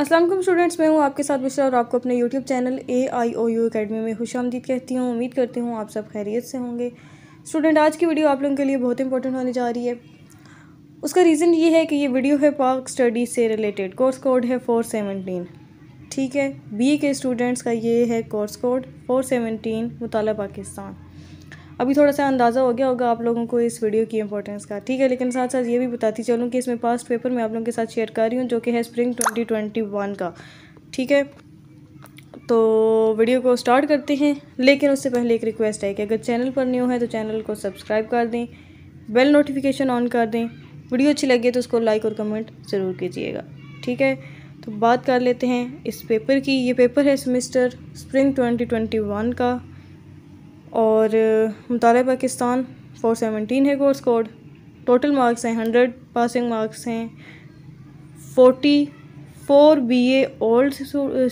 अस्सलाम वालेकुम स्टूडेंट्स, मैं हूं आपके साथ मिश्रा और आपको अपने यूट्यूब चैनल AIOU एकेडमी में खुशामदीद कहती हूं। उम्मीद करती हूं आप सब खैरियत से होंगे। स्टूडेंट, आज की वीडियो आप लोगों के लिए बहुत इंपॉर्टेंट होने जा रही है। उसका रीज़न ये है कि ये वीडियो है पाक स्टडीज़ से रिलेटेड। कोर्स कोड है 417, ठीक है। BA के स्टूडेंट्स का ये है कोर्स कोड 417 मुताला पाकिस्तान। अभी थोड़ा सा अंदाज़ा हो गया होगा आप लोगों को इस वीडियो की इंपॉर्टेंस का, ठीक है। लेकिन साथ साथ ये भी बताती चलूँ कि इसमें पास्ट पेपर मैं आप लोगों के साथ शेयर कर रही हूँ जो कि है स्प्रिंग 2021 का, ठीक है। तो वीडियो को स्टार्ट करते हैं, लेकिन उससे पहले एक रिक्वेस्ट है कि अगर चैनल पर न्यू है तो चैनल को सब्सक्राइब कर दें, बेल नोटिफिकेशन ऑन कर दें, वीडियो अच्छी लगे तो उसको लाइक और कमेंट ज़रूर कीजिएगा, ठीक है। तो बात कर लेते हैं इस पेपर की। ये पेपर है सेमेस्टर स्प्रिंग 2021 का और मुताला पाकिस्तान 417 है कोर्स कोड। टोटल मार्क्स हैं 100, पासिंग मार्क्स हैं 44 BA ओल्ड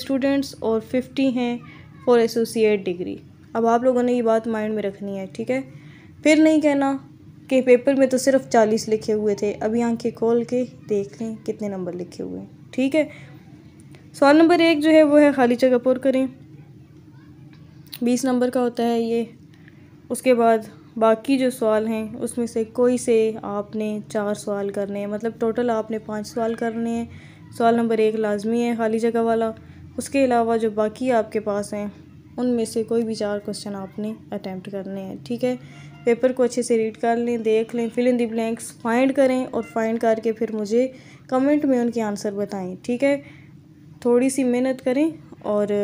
स्टूडेंट्स और 50 हैं फॉर एसोसिएट डिग्री। अब आप लोगों ने ये बात माइंड में रखनी है, ठीक है। फिर नहीं कहना कि पेपर में तो सिर्फ 40 लिखे हुए थे। अभी आंखें खोल के देख लें कितने नंबर लिखे हुए हैं, ठीक है। सवाल नंबर 1 जो है वो है खाली जगह पूरी करें, 20 नंबर का होता है ये। उसके बाद बाकी जो सवाल हैं उसमें से कोई से आपने 4 सवाल करने हैं, मतलब टोटल आपने 5 सवाल करने हैं। सवाल नंबर 1 लाजमी है खाली जगह वाला। उसके अलावा जो बाकी आपके पास हैं उनमें से कोई भी 4 क्वेश्चन आपने अटैम्प्ट करने हैं, ठीक है। पेपर को अच्छे से रीड कर लें, देख लें, fill in the blanks find करें और फाइंड करके फिर मुझे कमेंट में उनके आंसर बताएं, ठीक है। थोड़ी सी मेहनत करें और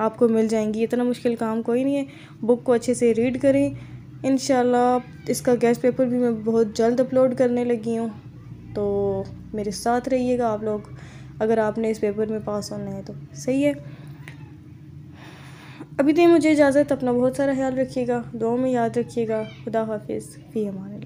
आपको मिल जाएंगी, इतना मुश्किल काम कोई नहीं है। बुक को अच्छे से रीड करें। इंशाल्लाह इसका गेस्ट पेपर भी मैं बहुत जल्द अपलोड करने लगी हूँ, तो मेरे साथ रहिएगा आप लोग। अगर आपने इस पेपर में पास होना है तो सही है। अभी तो मुझे इजाज़त, अपना बहुत सारा ख्याल रखिएगा, दुआ में याद रखिएगा। खुदा हाफिज़, फी हमारे।